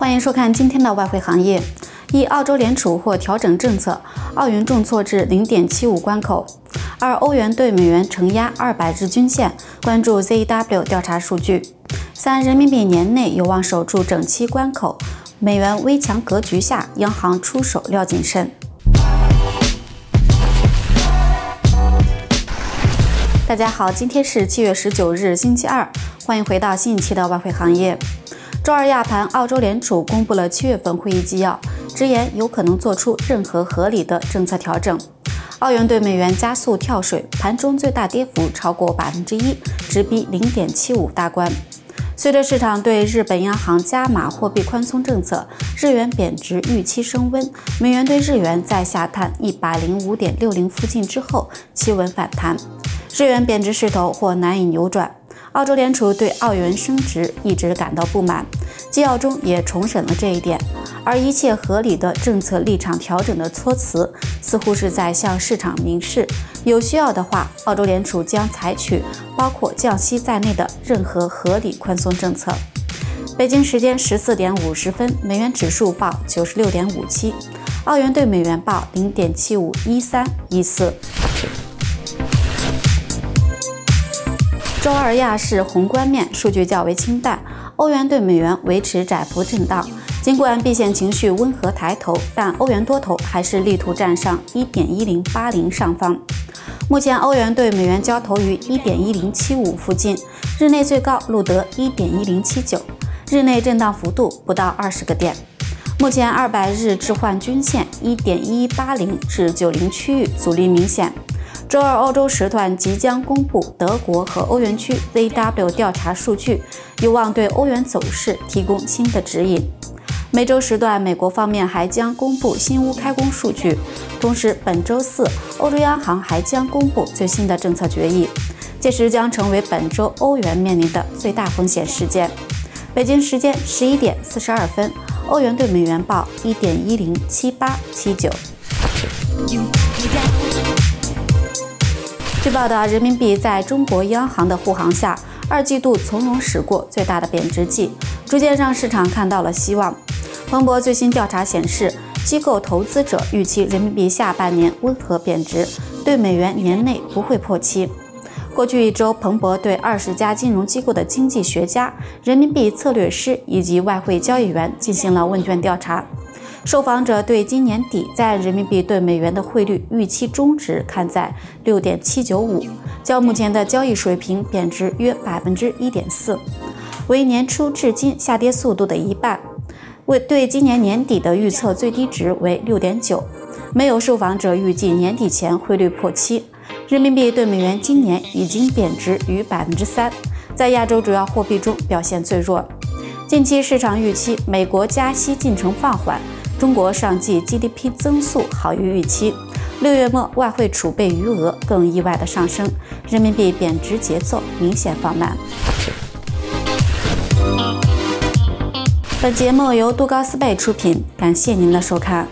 欢迎收看今天的外汇行业。一、澳洲联储或调整政策，澳元重挫至 0.75 关口；二、欧元对美元承压200日均线，关注 ZEW 调查数据；三、人民币年内有望守住整7关口，美元危强格局下，央行出手料谨慎。 大家好，今天是7月19日，星期二，欢迎回到新一期的外汇行业。周二亚盘，澳洲联储公布了7月份会议纪要，直言有可能做出任何合理的政策调整。澳元对美元加速跳水，盘中最大跌幅超过 1%， 直逼 0.75 大关。随着市场对日本央行加码货币宽松政策，日元贬值预期升温，美元对日元在下探 105.60 附近之后企稳反弹。 日元贬值势头或难以扭转，澳洲联储对澳元升值一直感到不满，纪要中也重申了这一点。而一切合理的政策立场调整的措辞，似乎是在向市场明示，有需要的话，澳洲联储将采取包括降息在内的任何合理宽松政策。北京时间14:50，美元指数报 96.57， 澳元对美元报 0.751314。 周二亚市宏观面数据较为清淡，欧元对美元维持窄幅震荡。尽管避险情绪温和抬头，但欧元多头还是力图站上 1.1080 上方。目前欧元对美元交投于 1.1075 附近，日内最高录得 1.1079， 日内震荡幅度不到20个点。目前200日置换均线 1.1180 至90区域阻力明显。 周二，欧洲时段即将公布德国和欧元区 ZEW 调查数据，有望对欧元走势提供新的指引。美洲时段，美国方面还将公布新屋开工数据，同时本周四，欧洲央行还将公布最新的政策决议，届时将成为本周欧元面临的最大风险事件。北京时间11:42，欧元对美元报 1.107879。 据报道，人民币在中国央行的护航下，2季度从容驶过最大的贬值季，逐渐让市场看到了希望。彭博最新调查显示，机构投资者预期人民币下半年温和贬值，对美元年内不会破7。过去一周，彭博对20家金融机构的经济学家、人民币策略师以及外汇交易员进行了问卷调查。 受访者对今年底在人民币对美元的汇率预期中值看在 6.795， 较目前的交易水平贬值约 1.4%， 为年初至今下跌速度的1半。对今年年底的预测最低值为 6.9， 没有受访者预计年底前汇率破7。人民币对美元今年已经贬值逾 3%， 在亚洲主要货币中表现最弱。近期市场预期美国加息进程放缓。 中国上季 GDP 增速好于预期，6月末外汇储备余额更意外的上升，人民币贬值节奏明显放慢。本节目由杜高斯贝出品，感谢您的收看。